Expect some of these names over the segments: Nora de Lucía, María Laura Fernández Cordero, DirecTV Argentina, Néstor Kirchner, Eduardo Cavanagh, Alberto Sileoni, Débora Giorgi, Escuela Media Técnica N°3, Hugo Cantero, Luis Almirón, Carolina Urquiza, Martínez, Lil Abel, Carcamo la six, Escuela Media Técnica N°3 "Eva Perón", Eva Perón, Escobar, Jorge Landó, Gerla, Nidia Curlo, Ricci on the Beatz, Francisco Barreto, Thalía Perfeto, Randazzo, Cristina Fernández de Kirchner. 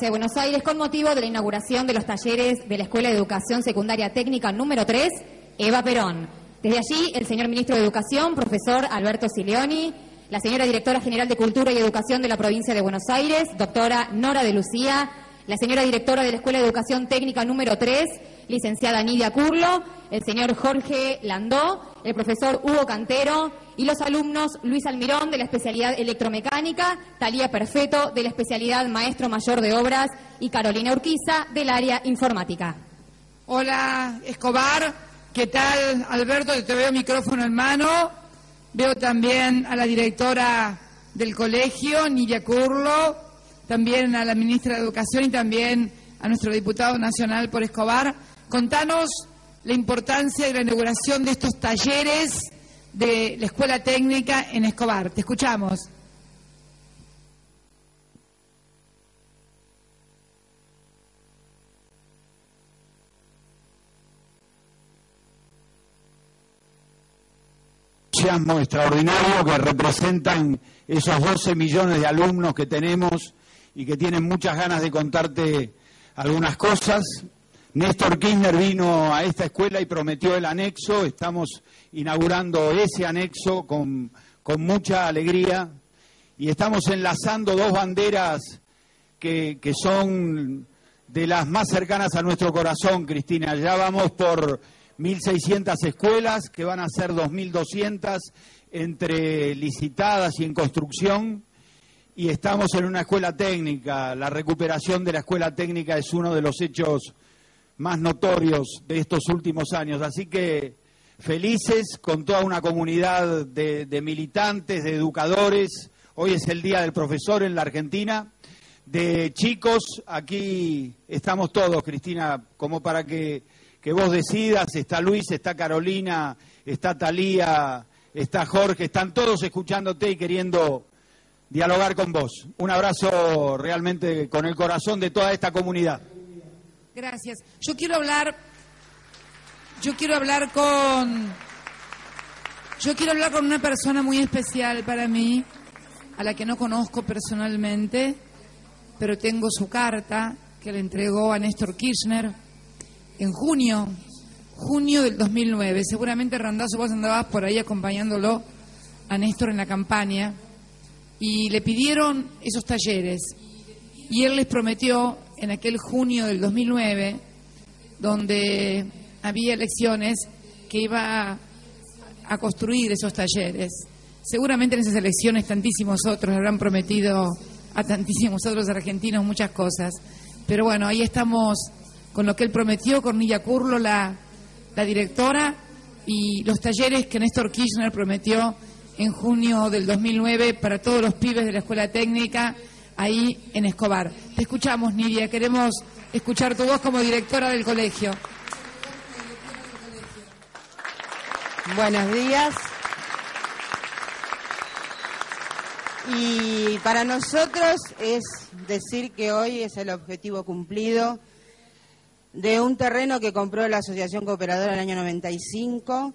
de Buenos Aires con motivo de la inauguración de los talleres de la Escuela de Educación Secundaria Técnica n°3, Eva Perón. Desde allí, el señor Ministro de Educación, profesor Alberto Sileoni, la señora Directora General de Cultura y Educación de la Provincia de Buenos Aires, doctora Nora de Lucía, la señora Directora de la Escuela de Educación Técnica n°3, licenciada Nidia Curlo, el señor Jorge Landó, el profesor Hugo Cantero y los alumnos Luis Almirón de la especialidad electromecánica, Thalía Perfeto de la especialidad maestro mayor de obras y Carolina Urquiza del área informática. Hola Escobar, ¿qué tal Alberto? Te veo micrófono en mano, veo también a la directora del colegio, Nidia Curlo, también a la ministra de Educación y también a nuestro diputado nacional por Escobar. Contanos la importancia de la inauguración de estos talleres de la Escuela Técnica en Escobar. Te escuchamos. Entusiasmo extraordinario que representan esos 12 millones de alumnos que tenemos y que tienen muchas ganas de contarte algunas cosas. Néstor Kirchner vino a esta escuela y prometió el anexo. Estamos inaugurando ese anexo con mucha alegría y estamos enlazando dos banderas que son de las más cercanas a nuestro corazón, Cristina. Ya vamos por 1.600 escuelas, que van a ser 2.200 entre licitadas y en construcción. Y estamos en una escuela técnica. La recuperación de la escuela técnica es uno de los hechos más notorios de estos últimos años. Así que felices con toda una comunidad de militantes, de educadores. Hoy es el Día del Profesor en la Argentina. De chicos, aquí estamos todos, Cristina, como para que vos decidas. Está Luis, está Carolina, está Thalía, está Jorge. Están todos escuchándote y queriendo dialogar con vos. Un abrazo realmente con el corazón de toda esta comunidad. Gracias. Yo quiero hablar con una persona muy especial para mí, a la que no conozco personalmente, pero tengo su carta que le entregó a Néstor Kirchner en junio del 2009. Seguramente, Randazzo, vos andabas por ahí acompañándolo a Néstor en la campaña. Y le pidieron esos talleres y él les prometió en aquel junio del 2009, donde había elecciones, que iba a construir esos talleres. Seguramente en esas elecciones tantísimos otros habrán prometido a tantísimos otros argentinos muchas cosas. Pero bueno, ahí estamos con lo que él prometió, con Nidia Curlo, la directora, y los talleres que Néstor Kirchner prometió en junio del 2009 para todos los pibes de la Escuela Técnica ahí en Escobar. Te escuchamos, Nidia, queremos escuchar tu voz como directora del colegio. Buenos días. Y para nosotros es decir que hoy es el objetivo cumplido de un terreno que compró la Asociación Cooperadora en el año 95...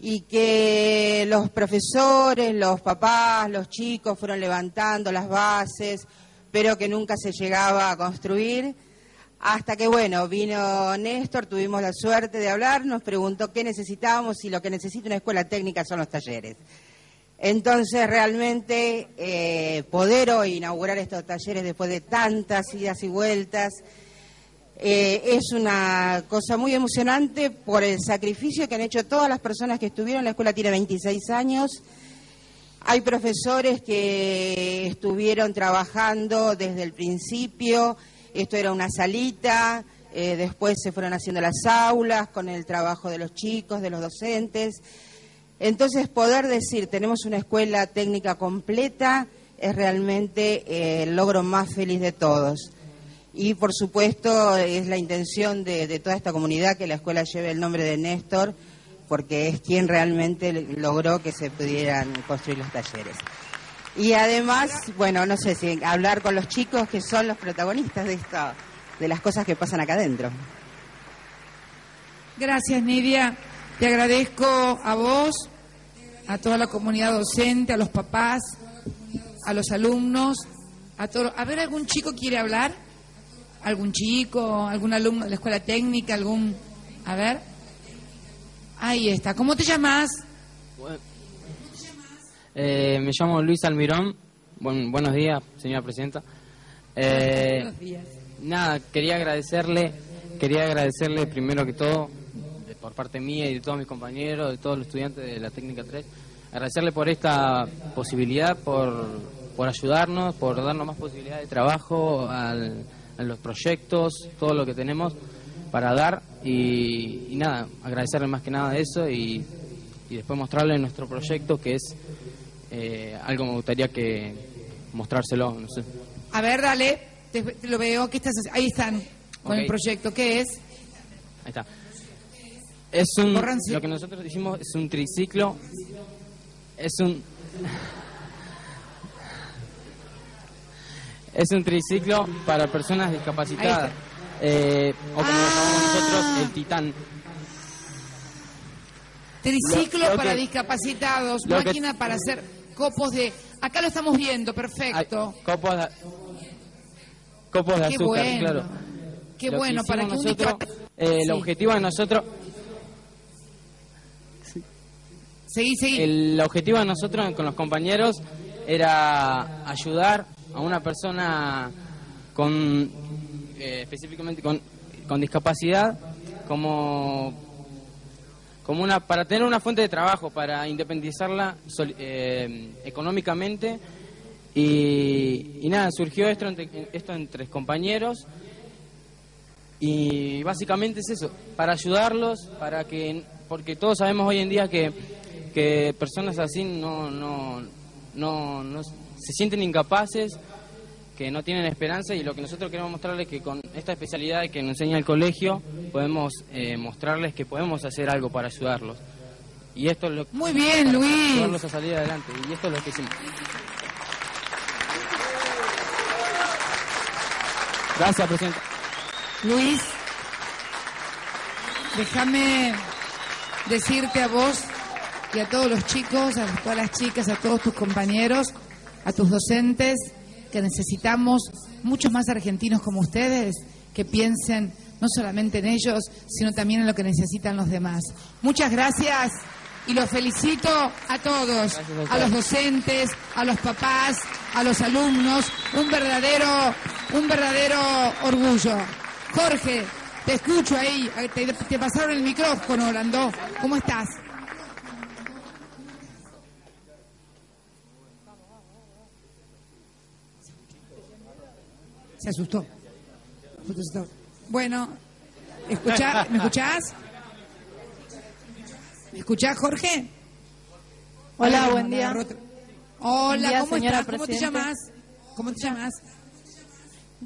y que los profesores, los papás, los chicos fueron levantando las bases, pero que nunca se llegaba a construir, hasta que, bueno, vino Néstor, tuvimos la suerte de hablar, nos preguntó qué necesitábamos, y lo que necesita una escuela técnica son los talleres. Entonces, realmente, poder hoy inaugurar estos talleres después de tantas idas y vueltas, es una cosa muy emocionante por el sacrificio que han hecho todas las personas que estuvieron. La escuela tiene 26 años, hay profesores que estuvieron trabajando desde el principio, esto era una salita, después se fueron haciendo las aulas con el trabajo de los chicos, de los docentes. Entonces poder decir tenemos una escuela técnica completa es realmente el logro más feliz de todos. Y, por supuesto, es la intención de toda esta comunidad que la escuela lleve el nombre de Néstor, porque es quien realmente logró que se pudieran construir los talleres. Y además, bueno, no sé si hablar con los chicos que son los protagonistas de esto, de las cosas que pasan acá adentro. Gracias, Nidia. Te agradezco a vos, a toda la comunidad docente, a los papás, a los alumnos, A todo. A ver, ¿algún chico quiere hablar? ¿Algún chico? ¿Algún alumno de la escuela técnica? ¿Algún? A ver. Ahí está. ¿Cómo te llamas? Bueno. Me llamo Luis Almirón. Buenos días, señora presidenta. Buenos días. Nada, quería agradecerle primero que todo, por parte mía y de todos mis compañeros, de todos los estudiantes de la Técnica 3, agradecerle por esta posibilidad, por ayudarnos, por darnos más posibilidades de trabajo a los proyectos, todo lo que tenemos para dar y nada, agradecerle más que nada eso y después mostrarle nuestro proyecto, que es algo me gustaría que mostrárselo, no sé. A ver, dale, te lo veo, ¿qué estás haciendo? Ahí están, con okay. El proyecto, ¿qué es? Ahí está. Es un, lo que nosotros hicimos es un triciclo, es un triciclo para personas discapacitadas, o como lo llamamos nosotros, el Titán. Triciclo para discapacitados, máquina para hacer copos de... Acá lo estamos viendo, perfecto. Copos de azúcar, bueno, claro. Qué bueno, para que nosotros, el objetivo de nosotros... Seguí. El objetivo de nosotros con los compañeros era ayudar a una persona con específicamente con discapacidad como una para tener una fuente de trabajo, para independizarla económicamente y nada, surgió esto entre compañeros y básicamente es eso, para ayudarlos, para que porque todos sabemos hoy en día que personas así no se sienten incapaces, que no tienen esperanza, y lo que nosotros queremos mostrarles es que con esta especialidad que nos enseña el colegio podemos mostrarles que podemos hacer algo para ayudarlos. Y esto es lo que... Muy bien, Luis. Ayudarlos a salir adelante, y esto es lo que hicimos. Gracias, presidente. Luis, déjame decirte a vos y a todos los chicos, a todas las chicas, a todos tus compañeros, a tus docentes, que necesitamos muchos más argentinos como ustedes, que piensen no solamente en ellos, sino también en lo que necesitan los demás. Muchas gracias y los felicito a todos, a los docentes, a los papás, a los alumnos, un verdadero orgullo. Jorge, te escucho ahí, te pasaron el micrófono, Landó. ¿Cómo estás? Se asustó. Bueno, ¿me escuchás? ¿Me escuchás, Jorge? Hola, buen día. Hola, ¿cómo estás? ¿Cómo te llamás?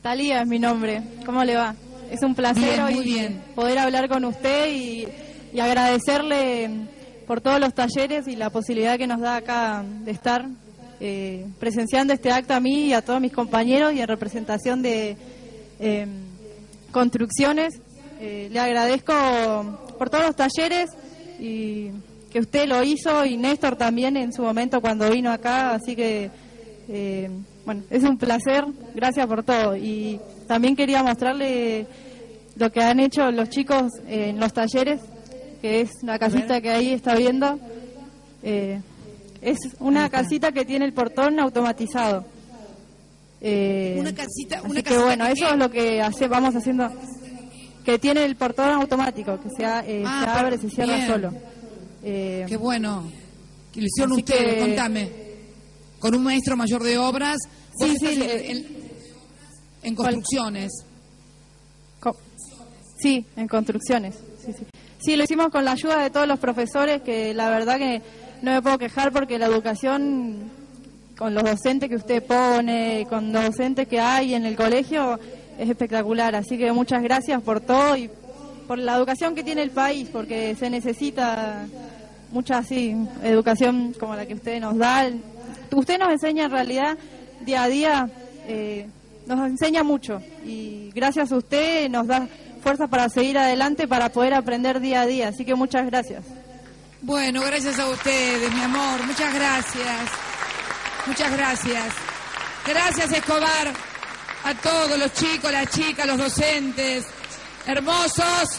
Thalía es mi nombre. ¿Cómo le va? Es un placer hoy poder hablar con usted y agradecerle por todos los talleres y la posibilidad que nos da acá de estar presenciando este acto a mí y a todos mis compañeros y en representación de Construcciones. Le agradezco por todos los talleres y que usted lo hizo y Néstor también en su momento cuando vino acá, así que bueno, es un placer, gracias por todo. Y también quería mostrarle lo que han hecho los chicos en los talleres, que es la casita que ahí está viendo. Es una casita que tiene el portón automatizado. Una casita que bueno, eso es lo que vamos haciendo, que tiene el portón automático, que se abre, se cierra bien. Solo. Qué bueno. ¿Qué le hicieron ustedes? Contame. Con un maestro mayor de obras. Sí. En construcciones. Sí, en construcciones. Sí. Sí, lo hicimos con la ayuda de todos los profesores, que la verdad que no me puedo quejar porque la educación, con los docentes que usted pone, con los docentes que hay en el colegio, es espectacular. Así que muchas gracias por todo y por la educación que tiene el país, porque se necesita mucha educación como la que usted nos da. Usted nos enseña en realidad día a día, nos enseña mucho. Y gracias a usted nos da fuerza para seguir adelante, para poder aprender día a día. Así que muchas gracias. Bueno, gracias a ustedes, mi amor. Muchas gracias. Gracias, Escobar, a todos los chicos, las chicas, los docentes. Hermosos,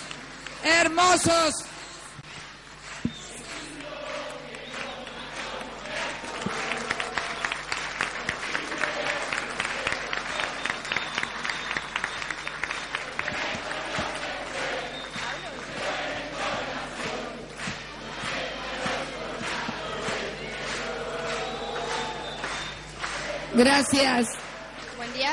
hermosos. Gracias. Buen día.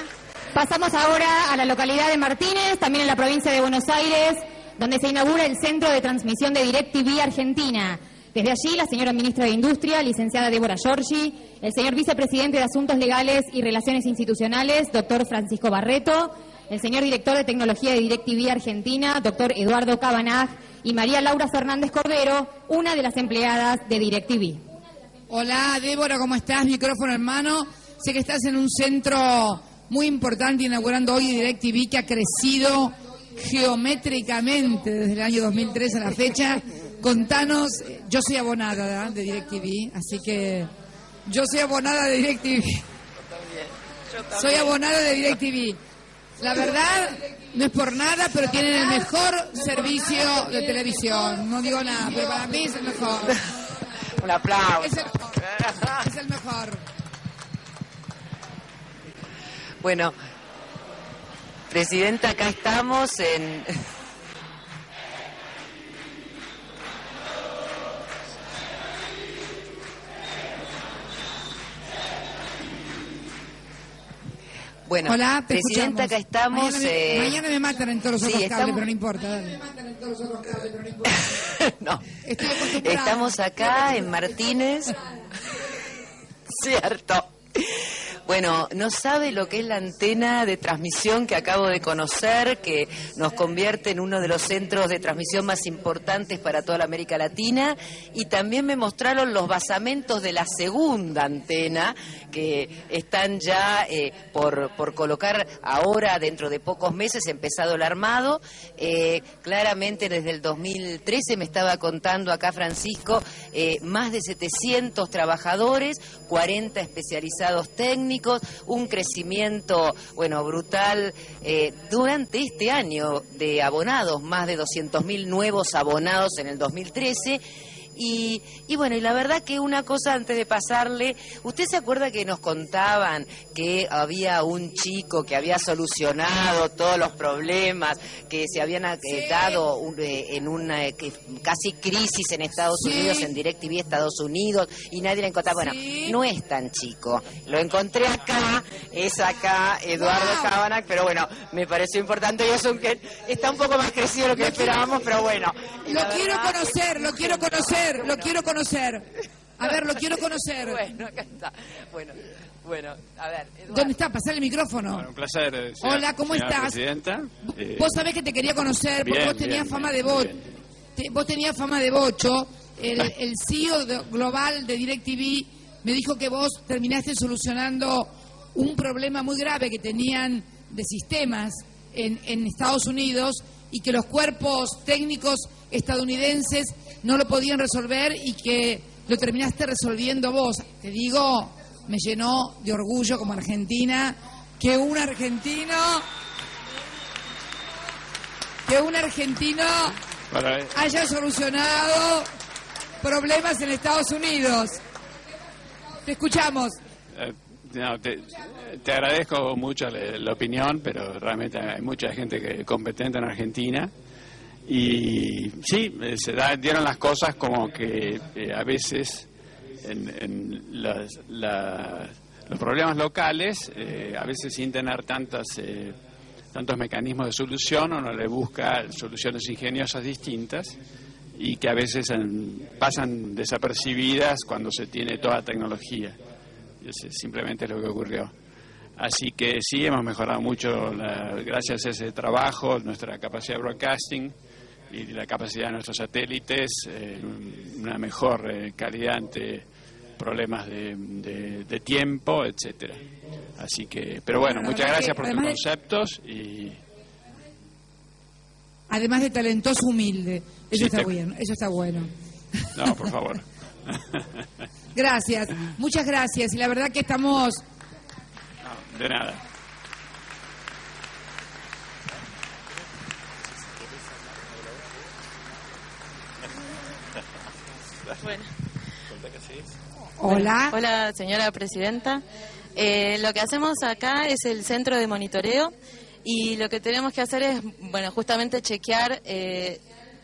Pasamos ahora a la localidad de Martínez, también en la provincia de Buenos Aires, donde se inaugura el Centro de Transmisión de DirecTV Argentina. Desde allí, la señora Ministra de Industria, licenciada Débora Giorgi, el señor Vicepresidente de Asuntos Legales y Relaciones Institucionales, doctor Francisco Barreto, el señor Director de Tecnología de DirecTV Argentina, doctor Eduardo Cavanagh, y María Laura Fernández Cordero, una de las empleadas de DirecTV. Hola, Débora, ¿cómo estás? Micrófono en mano. Sé que estás en un centro muy importante inaugurando hoy DirecTV, que ha crecido geométricamente desde el año 2003 a la fecha. Contanos, yo soy abonada de DirecTV, así que yo soy abonada de DirecTV. Soy abonada de DirecTV. La verdad, no es por nada, pero tienen el mejor servicio de televisión. No digo nada, pero para mí es el mejor. Un aplauso. Es el mejor. Bueno, Presidenta, acá estamos en... Bueno, hola, Presidenta, acá estamos... Mañana me matan en todos los otros cables, pero no importa. Dale. No, estamos acá en Martínez. Cierto. Bueno, no sabe lo que es la antena de transmisión que acabo de conocer, que nos convierte en uno de los centros de transmisión más importantes para toda la América Latina, y también me mostraron los basamentos de la segunda antena, que están ya por colocar ahora, dentro de pocos meses, empezado el armado. Claramente desde el 2013, me estaba contando acá Francisco, más de 700 trabajadores, 40 especializados técnicos, un crecimiento, bueno, brutal. Durante este año de abonados, más de 200.000 nuevos abonados en el 2013. Y bueno, y la verdad que una cosa antes de pasarle, ¿usted se acuerda que nos contaban que había un chico que había solucionado todos los problemas que se habían dado en una casi crisis en Estados Unidos, en DirecTV Estados Unidos, y nadie lo encontraba? Bueno, no es tan chico. Lo encontré acá, es acá Eduardo Cavanagh, pero bueno, me pareció importante. Yo soy que está un poco más crecido de lo que esperábamos, pero bueno. Lo quiero conocer, lo quiero conocer. Lo quiero conocer. A ver, lo quiero conocer. Bueno, acá está. Bueno, a ver. Eduardo. ¿Dónde está? Pasar el micrófono. Bueno, un placer. Señora, hola, ¿cómo estás? Presidenta. Vos sabés que te quería conocer porque vos tenías fama de bocho. Vos tenías fama de bocho. El CEO global de DirecTV me dijo que vos terminaste solucionando un problema muy grave que tenían de sistemas en Estados Unidos, y que los cuerpos técnicos estadounidenses no lo podían resolver y que lo terminaste resolviendo vos. Te digo, me llenó de orgullo como argentina que un argentino haya solucionado problemas en Estados Unidos. Te escuchamos. No, te agradezco mucho la opinión, pero realmente hay mucha gente competente en Argentina. Y sí, dieron las cosas como que a veces en los problemas locales, a veces sin tener tantos mecanismos de solución, uno le busca soluciones ingeniosas distintas, y que a veces pasan desapercibidas cuando se tiene toda tecnología. Simplemente es lo que ocurrió. Así que sí, hemos mejorado mucho gracias a ese trabajo, nuestra capacidad de broadcasting y la capacidad de nuestros satélites, una mejor calidad ante problemas de tiempo, etcétera. Así que, pero bueno, muchas gracias por tus conceptos. Y además de talentoso, humilde. Eso está bueno, eso está bueno. No, por favor. Gracias, muchas gracias. Y la verdad que estamos De nada. Bueno. Hola. Hola, señora presidenta. Lo que hacemos acá es el centro de monitoreo y lo que tenemos que hacer es, bueno, justamente chequear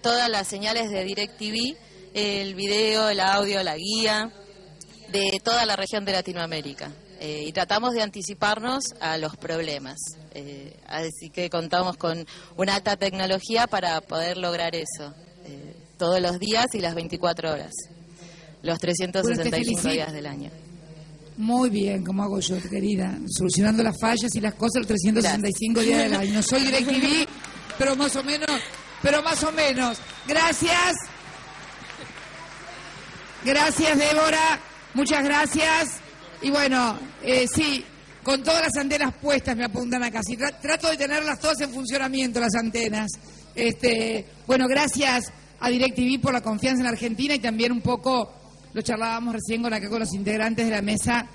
todas las señales de DirecTV, el video, el audio, la guía, de toda la región de Latinoamérica. Y tratamos de anticiparnos a los problemas. Así que contamos con una alta tecnología para poder lograr eso. Todos los días y las 24 horas. Los 365 días del año. Muy bien, como hago yo, querida. Solucionando las fallas y las cosas los 365 días del año. Soy DirecTV, pero más o menos. Gracias. Gracias, Débora. Muchas gracias. Y bueno, sí, con todas las antenas puestas me apuntan acá. Sí, trato de tenerlas todas en funcionamiento, las antenas. Bueno, gracias a DirecTV por la confianza en la Argentina y también un poco, lo charlábamos recién con los integrantes de la mesa,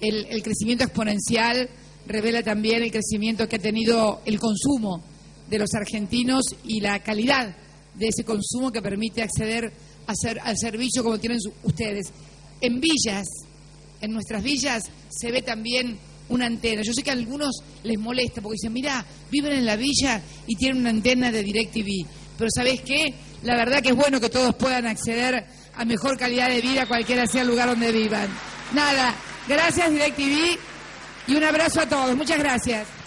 el crecimiento exponencial revela también el crecimiento que ha tenido el consumo de los argentinos y la calidad de ese consumo que permite acceder al servicio como tienen ustedes. En villas, en nuestras villas, se ve también una antena. Yo sé que a algunos les molesta porque dicen, mirá, viven en la villa y tienen una antena de DirecTV. Pero ¿sabés qué? La verdad que es bueno que todos puedan acceder a mejor calidad de vida, cualquiera sea el lugar donde vivan. Nada, gracias DirecTV y un abrazo a todos. Muchas gracias.